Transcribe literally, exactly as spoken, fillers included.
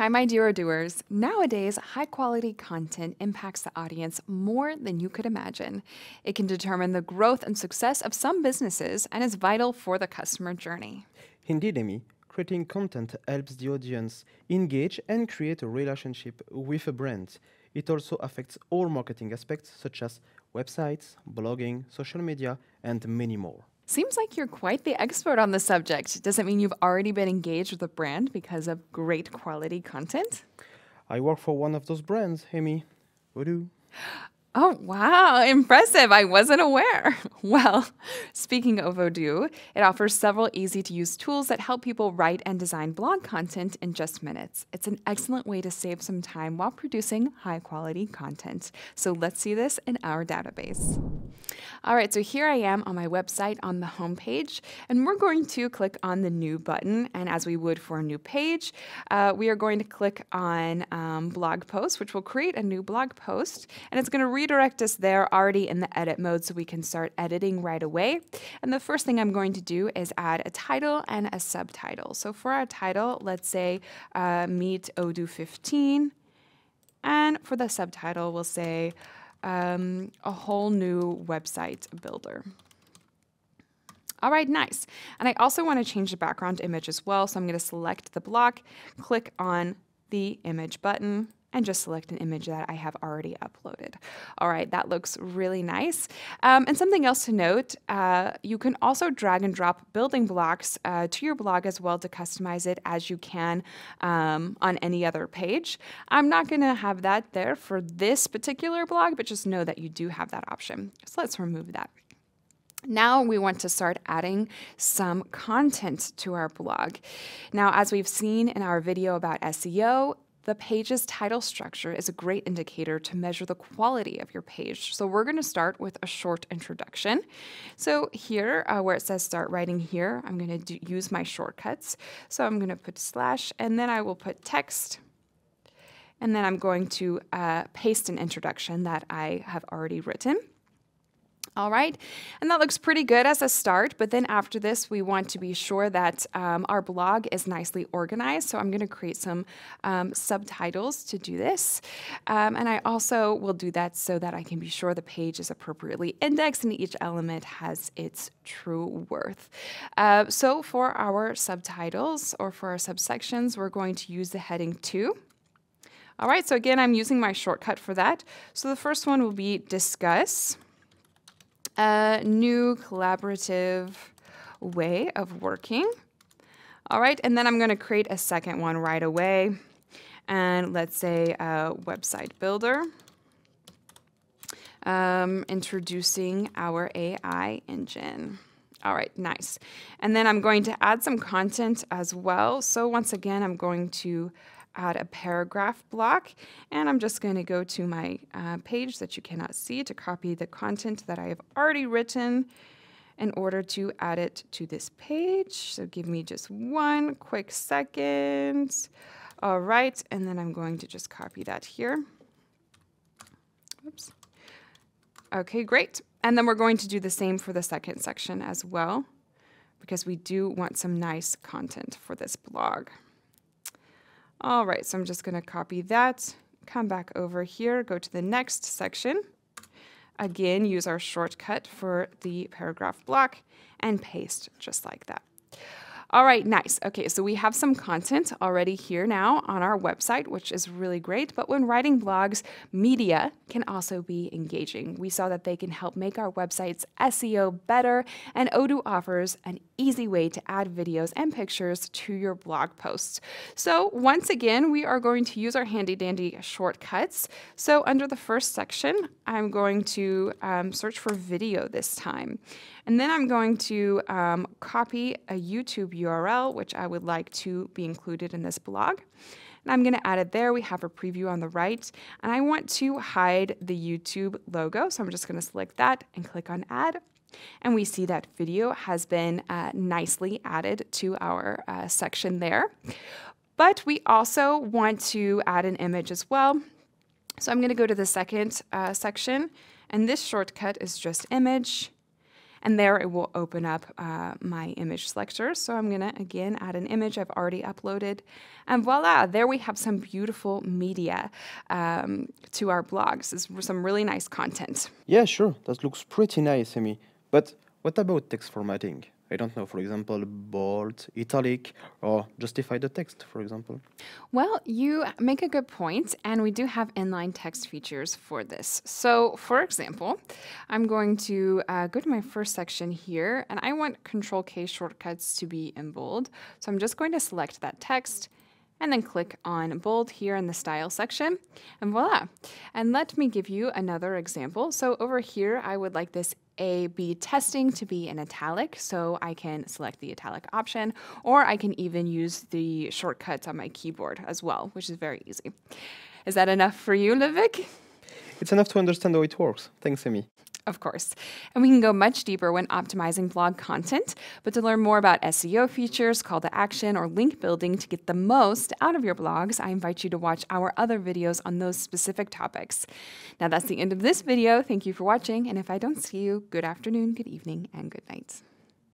Hi, my Dear Doers. Nowadays, high-quality content impacts the audience more than you could imagine. It can determine the growth and success of some businesses and is vital for the customer journey. Indeed, Amy, creating content helps the audience engage and create a relationship with a brand. It also affects all marketing aspects such as websites, blogging, social media, and many more. Seems like you're quite the expert on the subject. Does it mean you've already been engaged with a brand because of great quality content? I work for one of those brands, Amy. Odoo. Oh, wow. Impressive. I wasn't aware. Well, speaking of Odoo, it offers several easy-to-use tools that help people write and design blog content in just minutes. It's an excellent way to save some time while producing high-quality content. So let's see this in our database. All right, so here I am on my website on the homepage, and we're going to click on the New button. And as we would for a new page, uh, we are going to click on um, Blog Post, which will create a new blog post, and it's going to redirect us there already in the edit mode so we can start editing right away. And the first thing I'm going to do is add a title and a subtitle. So for our title, let's say uh, Meet Odoo fifteen, and for the subtitle, we'll say Um, a whole new website builder. All right, nice. And I also want to change the background image as well. So I'm going to select the block, click on the image button, and just select an image that I have already uploaded. All right, that looks really nice. Um, and something else to note, uh, you can also drag and drop building blocks uh, to your blog as well to customize it as you can um, on any other page. I'm not gonna have that there for this particular blog, but just know that you do have that option. So let's remove that. Now we want to start adding some content to our blog. Now, as we've seen in our video about S E O, the page's title structure is a great indicator to measure the quality of your page. So we're going to start with a short introduction. So here, uh, where it says start writing here, I'm going to use my shortcuts. So I'm going to put slash, and then I will put text. And then I'm going to uh, paste an introduction that I have already written. All right, and that looks pretty good as a start, but then after this, we want to be sure that um, our blog is nicely organized, so I'm going to create some um, subtitles to do this, um, and I also will do that so that I can be sure the page is appropriately indexed and each element has its true worth. Uh, so for our subtitles, or for our subsections, we're going to use the heading two. All right, so again, I'm using my shortcut for that. So the first one will be Discuss. A new collaborative way of working. All right, and then I'm going to create a second one right away. And let's say a website builder. Um, introducing our A I engine. All right, nice. And then I'm going to add some content as well. So once again, I'm going to add a paragraph block, and I'm just going to go to my uh, page that you cannot see to copy the content that I have already written in order to add it to this page. So give me just one quick second. All right, and then I'm going to just copy that here. Oops. Okay, great. And then we're going to do the same for the second section as well, because we do want some nice content for this blog. All right, so I'm just going to copy that, come back over here, go to the next section. Again, use our shortcut for the paragraph block and paste just like that. All right, nice. Okay, so we have some content already here now on our website, which is really great. But when writing blogs, media can also be engaging. We saw that they can help make our website's S E O better, and Odoo offers an easy way to add videos and pictures to your blog posts. So once again, we are going to use our handy dandy shortcuts. So under the first section, I'm going to um, search for video this time. And then I'm going to um, copy a YouTube U R L, which I would like to be included in this blog. And I'm going to add it there. We have a preview on the right. And I want to hide the YouTube logo. So I'm just going to select that and click on Add. And we see that video has been uh, nicely added to our uh, section there. But we also want to add an image as well. So I'm going to go to the second uh, section. And this shortcut is just Image. and there it will open up uh, my image selector. So I'm gonna again add an image I've already uploaded, and voila, there we have some beautiful media um, to our blogs. This is some really nice content. Yeah, sure, that looks pretty nice, Amy. But what about text formatting? I don't know, for example, bold, italic, or justify the text, for example. Well, you make a good point, and we do have inline text features for this. So, for example, I'm going to uh, go to my first section here, and I want control K shortcuts to be in bold. So I'm just going to select that text, and then click on bold here in the style section, and voila. And let me give you another example. So over here, I would like this A B testing to be in italic, so I can select the italic option, or I can even use the shortcuts on my keyboard as well, which is very easy. Is that enough for you, Livik? It's enough to understand how it works. Thanks, Amy. Of course. And we can go much deeper when optimizing blog content, but to learn more about S E O features, call to action, or link building to get the most out of your blogs, I invite you to watch our other videos on those specific topics. Now that's the end of this video. Thank you for watching, and if I don't see you, good afternoon, good evening, and good night.